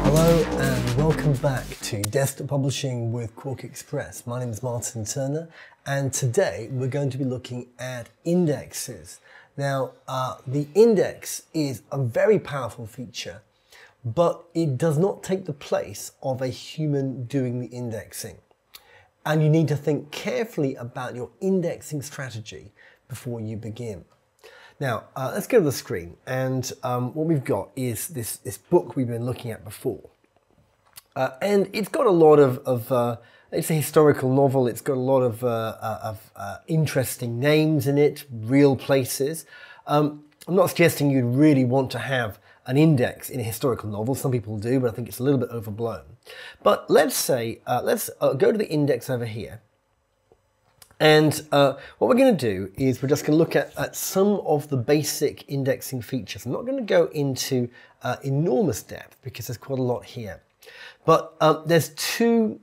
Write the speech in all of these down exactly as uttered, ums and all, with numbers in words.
Hello and welcome back to Desktop Publishing with QuarkXPress. My name is Martin Turner and today we're going to be looking at indexes. Now uh, the index is a very powerful feature, but it does not take the place of a human doing the indexing. And you need to think carefully about your indexing strategy before you begin. Now, uh, let's go to the screen, and um, what we've got is this, this book we've been looking at before. Uh, and it's got a lot of, of uh, it's a historical novel, it's got a lot of, uh, of uh, interesting names in it, real places. Um, I'm not suggesting you'd really want to have an index in a historical novel. Some people do, but I think it's a little bit overblown. But let's say, uh, let's uh, go to the index over here. And uh, what we're going to do is we're just going to look at, at some of the basic indexing features. I'm not going to go into uh, enormous depth because there's quite a lot here. But uh, there's two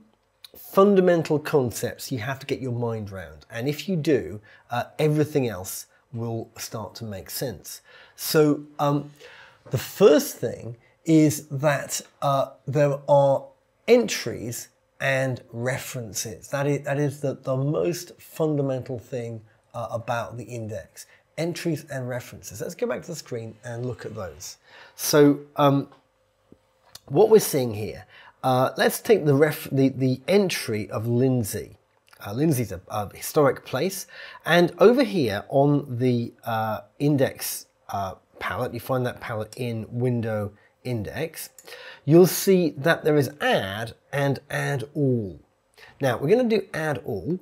fundamental concepts you have to get your mind around. And if you do, uh, everything else will start to make sense. So um, the first thing is that uh, there are entries and references. That is, that is the, the most fundamental thing uh, about the index. Entries and references. Let's go back to the screen and look at those. So um, what we're seeing here, uh, let's take the, ref the, the entry of Lindsay. Uh, Lindsay's a, a historic place, and over here on the uh, index uh, palette, you find that palette in Window Index, you'll see that there is add and add all. Now we're going to do add all.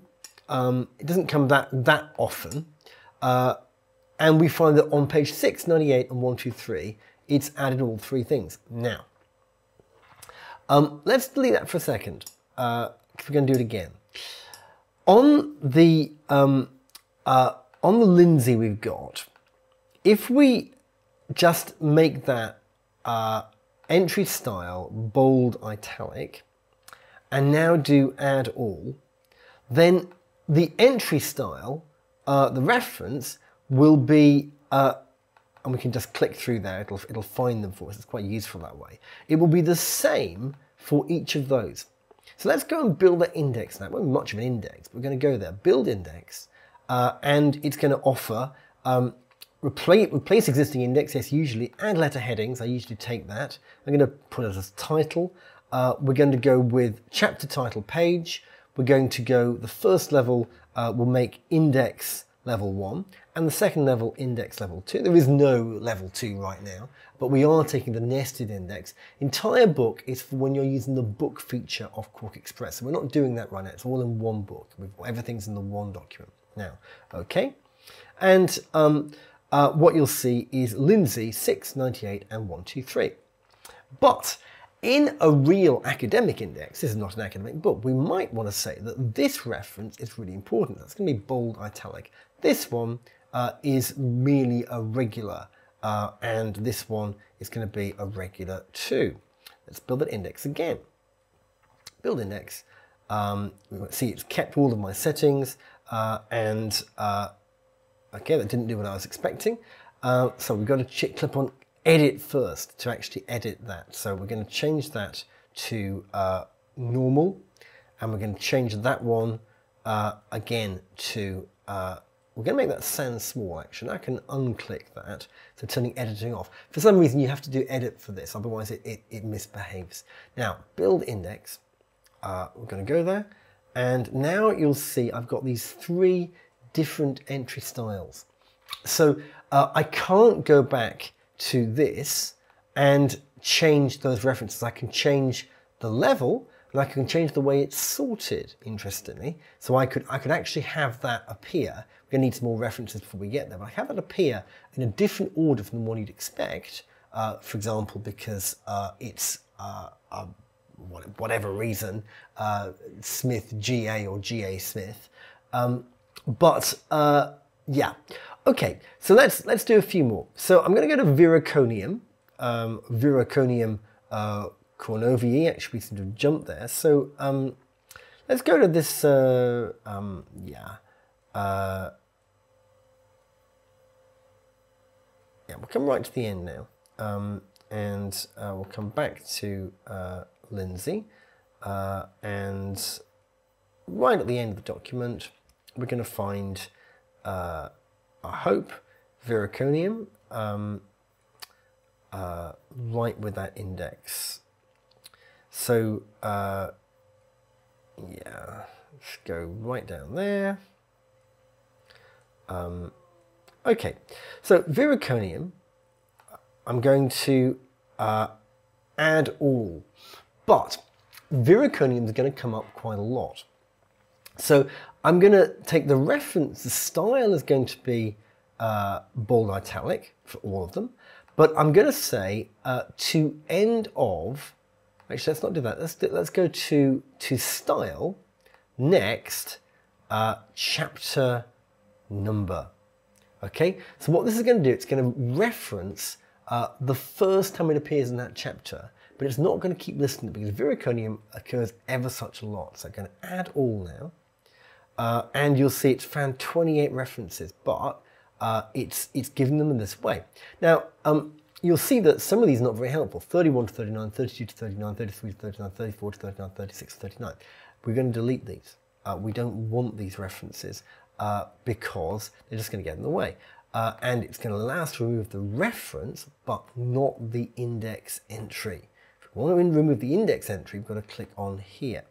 Um, it doesn't come that that often, uh, and we find that on page six ninety-eight and one two three, it's added all three things. Now, um, let's delete that for a second because uh, we're going to do it again. On the um, uh, on the Lindsay we've got, if we just make that Uh, entry style bold italic and now do add all, then the entry style, uh, the reference will be, uh, and we can just click through there, it'll, it'll find them for us. It's quite useful that way. It will be the same for each of those. So let's go and build that index now. It won't be much of an index, but we're going to go there, build index, uh, and it's going to offer um, Replace, replace existing index, yes, usually, and letter headings. I usually take that. I'm going to put it as title. Uh, we're going to go with chapter title page. We're going to go, the first level uh, will make index level one, and the second level index level two. There is no level two right now, but we are taking the nested index. Entire book is for when you're using the book feature of QuarkXPress. So we're not doing that right now. It's all in one book. We've, everything's in the one document now. Okay. And, um, Uh, what you'll see is Lindsay six ninety-eight and one two three. But in a real academic index, this is not an academic book, we might want to say that this reference is really important. That's going to be bold italic. This one uh, is really a regular, uh, and this one is going to be a regular too. Let's build that index again. Build index. Um, see, it's kept all of my settings, uh, and uh, okay, that didn't do what I was expecting. Uh, so we've got to click on edit first to actually edit that. So we're going to change that to uh, normal, and we're going to change that one uh, again to, uh, we're going to make that sans small actually. I can unclick that, so turning editing off. For some reason you have to do edit for this, otherwise it, it, it misbehaves. Now, build index, uh, we're going to go there, and now you'll see I've got these three different entry styles. So uh, I can't go back to this and change those references. I can change the level and I can change the way it's sorted, interestingly. So I could, I could actually have that appear. We're going to need some more references before we get there, but I have that appear in a different order from the one you'd expect, uh, for example, because uh, it's uh, a whatever reason, uh, Smith G A or G A Smith. Um, But uh, yeah, okay. So let's let's do a few more. So I'm going to go to Viroconium, um, Viroconium uh, Cornovii. Actually, we seem to jump there. So um, let's go to this. Uh, um, yeah, uh, yeah, we'll come right to the end now, um, and uh, we'll come back to uh, Lindsay, uh, and right at the end of the document, we're going to find, uh, I hope, Viroconium, um, uh, right with that index. So, uh, yeah, let's go right down there. Um, okay, so Viroconium, I'm going to uh, add all, but Viroconium is going to come up quite a lot. So I'm going to take the reference, the style is going to be uh, bold italic for all of them, but I'm going to say uh, to end of, actually let's not do that, let's, do, let's go to, to style, next, uh, chapter number. Okay, so what this is going to do, it's going to reference uh, the first time it appears in that chapter, but it's not going to keep listening because Viroconium occurs ever such a lot. So I'm going to add all now. Uh, and you'll see it's found twenty-eight references, but uh, it's, it's given them in this way. Now, um, you'll see that some of these are not very helpful. thirty-one to thirty-nine, thirty-two to thirty-nine, thirty-three to thirty-nine, thirty-four to thirty-nine, thirty-six to thirty-nine. We're going to delete these. Uh, we don't want these references uh, because they're just going to get in the way. Uh, and it's going to allow us to remove the reference, but not the index entry. If we want to remove the index entry, we've got to click on here.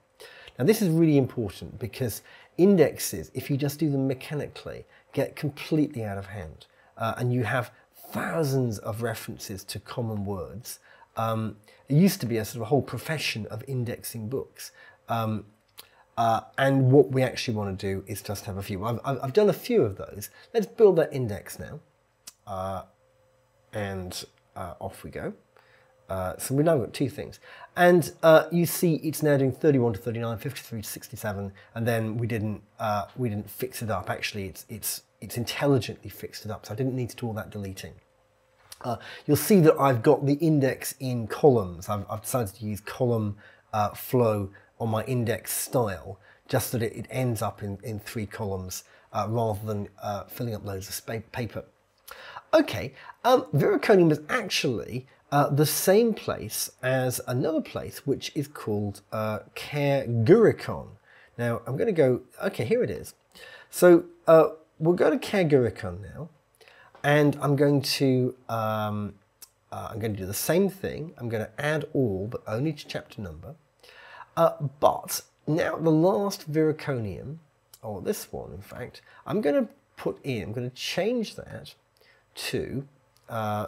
Now, this is really important because indexes, if you just do them mechanically, get completely out of hand, uh, and you have thousands of references to common words. Um, it used to be a sort of a whole profession of indexing books, um, uh, and what we actually want to do is just have a few. I've, I've done a few of those. Let's build that index now, uh, and uh, off we go. Uh, so we've now got two things. And uh, you see it's now doing thirty-one to thirty-nine, fifty-three to sixty-seven, and then we didn't, uh, we didn't fix it up. Actually, it's, it's, it's intelligently fixed it up, so I didn't need to do all that deleting. Uh, you'll see that I've got the index in columns. I've, I've decided to use column uh, flow on my index style, just that it, it ends up in, in three columns uh, rather than uh, filling up loads of paper. Okay, um, Viroconium is actually Uh, the same place as another place, which is called uh, Caer Guricon. Now, I'm going to go, okay, here it is. So, uh, we'll go to Caer Guricon now, and I'm going to, um, uh, I'm going to do the same thing. I'm going to add all, but only to chapter number. Uh, but, now the last Viroconium, or this one, in fact, I'm going to put in, I'm going to change that to, uh,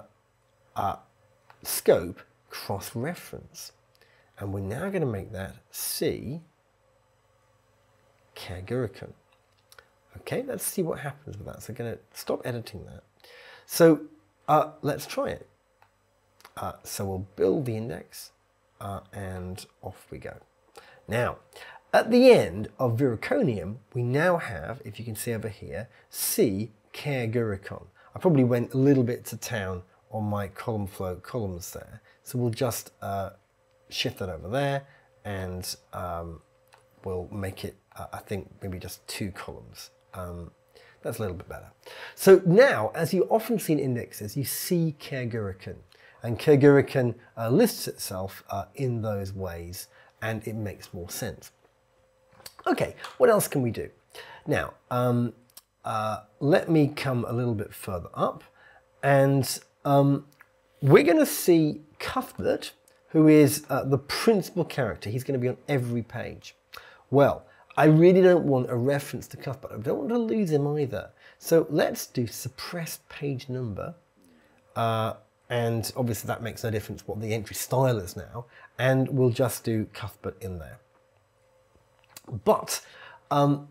uh, scope cross-reference, and we're now going to make that C Caer Guricon. Okay, let's see what happens with that. So I'm going to stop editing that. So uh, let's try it. Uh, so we'll build the index, uh, and off we go. Now, at the end of Viroconium, we now have, if you can see over here, C Caer Guricon. I probably went a little bit to town on my column flow columns there. So we'll just uh, shift that over there, and um, we'll make it, uh, I think, maybe just two columns. Um, that's a little bit better. So now, as you often see in indexes, you see Caer Guricon, and Caer Guricon uh, lists itself uh, in those ways, and it makes more sense. Okay, what else can we do? Now, um, uh, let me come a little bit further up, and Um, we're going to see Cuthbert, who is uh, the principal character. He's going to be on every page. Well, I really don't want a reference to Cuthbert. I don't want to lose him either. So let's do suppress page number. Uh, and obviously that makes no difference what the entry style is now. And we'll just do Cuthbert in there. But um,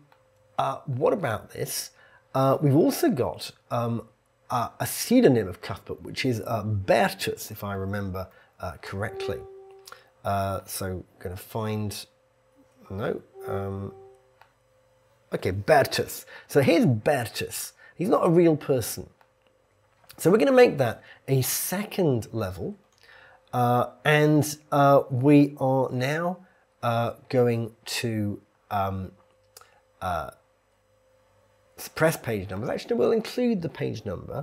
uh, what about this? Uh, we've also got Um, Uh, a pseudonym of Cuthbert, which is uh, Bertus, if I remember uh, correctly. Uh, so I'm going to find, no, um, okay, Bertus. So here's Bertus. He's not a real person. So we're going to make that a second level, uh, and uh, we are now uh, going to um, uh, suppress page numbers. Actually, we'll include the page number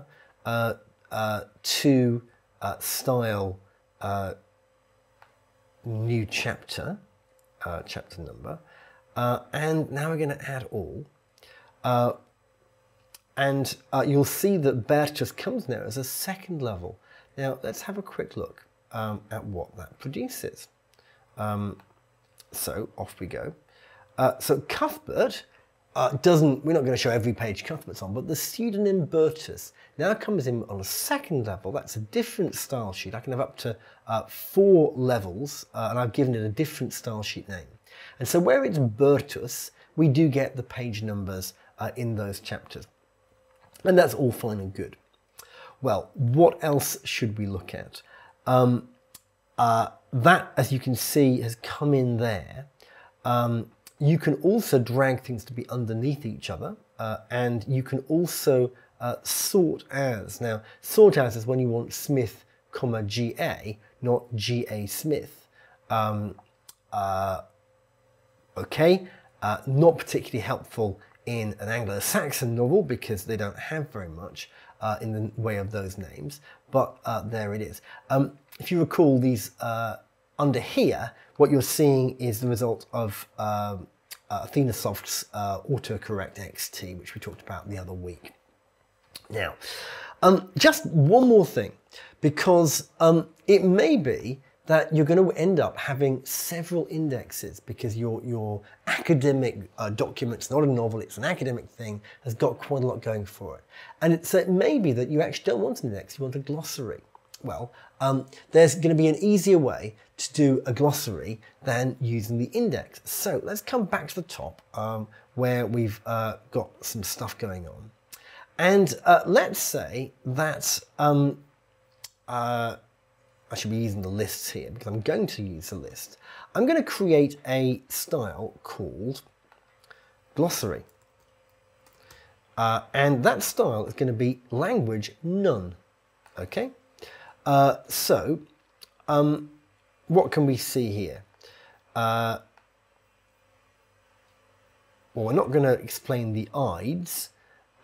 uh, uh, to uh, style uh, new chapter, uh, chapter number, uh, and now we're going to add all. Uh, and uh, you'll see that Bertus comes now as a second level. Now let's have a quick look um, at what that produces. Um, so off we go. Uh, so Cuthbert uh, doesn't, we're not going to show every page Cuthbert's on, but the pseudonym Bertus now comes in on a second level. That's a different style sheet. I can have up to uh, four levels, uh, and I've given it a different style sheet name. And so where it's Bertus, we do get the page numbers uh, in those chapters. And that's all fine and good. Well, what else should we look at? Um, uh, that, as you can see, has come in there. Um, You can also drag things to be underneath each other, uh, and you can also uh, sort as. Now, sort as is when you want Smith, comma, G A, not G A Smith. Um, uh, okay, uh, not particularly helpful in an Anglo-Saxon novel because they don't have very much uh, in the way of those names, but uh, there it is. Um, if you recall these uh, under here, what you're seeing is the result of um, uh, Athenasoft's uh, autocorrect X T, which we talked about the other week. Now, um, just one more thing, because um, it may be that you're going to end up having several indexes because your, your academic uh, document, it's not a novel, it's an academic thing, has got quite a lot going for it. And it, so it may be that you actually don't want an index, you want a glossary. Well, um, there's going to be an easier way to do a glossary than using the index. So let's come back to the top um, where we've uh, got some stuff going on. And uh, let's say that um, uh, I should be using the lists here because I'm going to use the list. I'm going to create a style called glossary. Uh, and that style is going to be language none. Okay. Uh, so, um, what can we see here? Uh, well, we're not going to explain the Ides,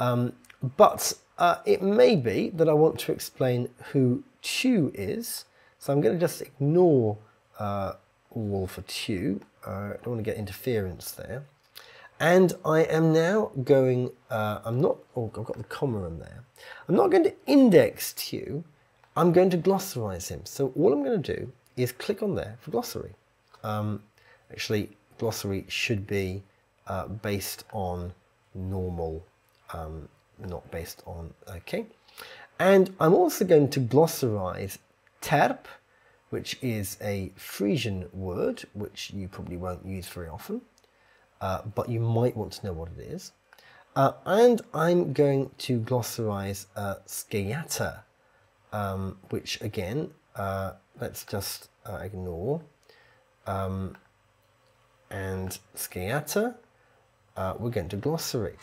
um, but uh, it may be that I want to explain who Tu is. So I'm going to just ignore uh, all for Tu. Uh, I don't want to get interference there. And I am now going, uh, I'm not, oh, I've got the comma in there. I'm not going to index Tu. I'm going to glossarize him. So all I'm going to do is click on there for glossary. Um, actually, glossary should be uh, based on normal, um, not based on, okay. And I'm also going to glossarize terp, which is a Frisian word, which you probably won't use very often, uh, but you might want to know what it is. Uh, and I'm going to glossarize uh, sciata. Um, which again, uh, let's just uh, ignore, um, and sciata, uh, we're going to glossary.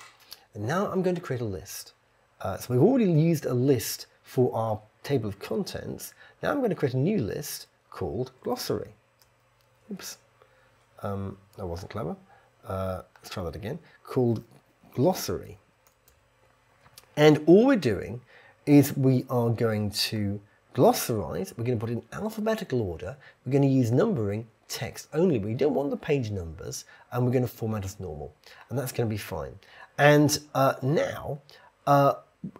And now I'm going to create a list. Uh, so we've already used a list for our table of contents. Now I'm going to create a new list called glossary. Oops, um, that wasn't clever. Uh, let's try that again, called glossary. And all we're doing is we are going to glossarize, we're going to put it in alphabetical order, we're going to use numbering text only, we don't want the page numbers, and we're going to format as normal, and that's going to be fine. And uh, now, uh,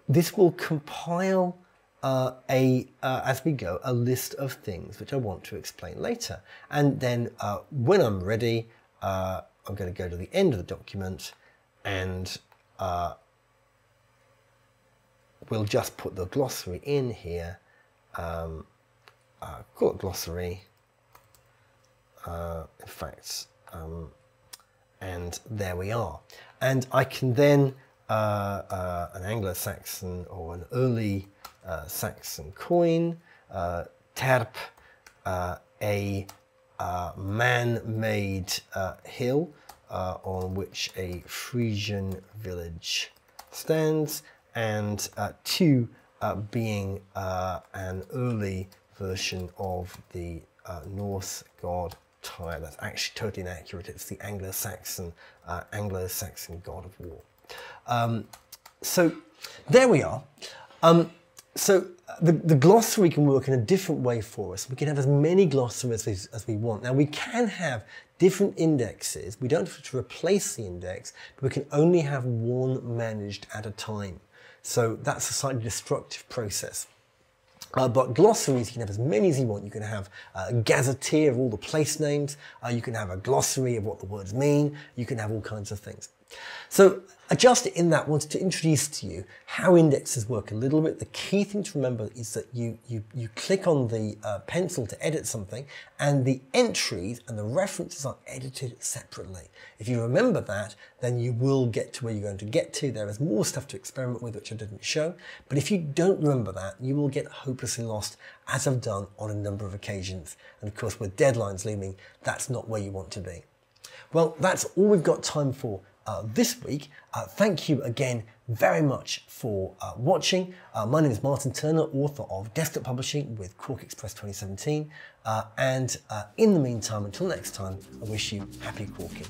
this will compile uh, a, uh, as we go, a list of things which I want to explain later. And then uh, when I'm ready, uh, I'm going to go to the end of the document, and uh, we'll just put the glossary in here, um, uh, call it glossary, uh, in fact, um, and there we are. And I can then, uh, uh, an Anglo-Saxon or an early uh, Saxon coin, uh, terp, uh, a uh, man-made uh, hill uh, on which a Frisian village stands, and uh, two uh, being uh, an early version of the uh, Norse god Tyr. That's actually totally inaccurate. It's the Anglo-Saxon uh, Anglo-Saxon god of war. Um, so there we are. Um, So the, the glossary can work in a different way for us. We can have as many glossaries as, as we want. Now we can have different indexes. We don't have to replace the index, but we can only have one managed at a time. So that's a slightly destructive process. Uh, but glossaries, you can have as many as you want. You can have uh, a gazetteer of all the place names. Uh, you can have a glossary of what the words mean. You can have all kinds of things. So Adjust It In That wanted to introduce to you how indexes work a little bit. The key thing to remember is that you, you, you click on the uh, pencil to edit something, and the entries and the references are edited separately. If you remember that, then you will get to where you're going to get to. There is more stuff to experiment with, which I didn't show. But if you don't remember that, you will get hopelessly lost, as I've done on a number of occasions. And of course, with deadlines looming, that's not where you want to be. Well, that's all we've got time for Uh, this week. Uh, thank you again very much for uh, watching. Uh, my name is Martin Turner, author of Desktop Publishing with QuarkXPress twenty seventeen. Uh, and uh, in the meantime, until next time, I wish you happy quarking.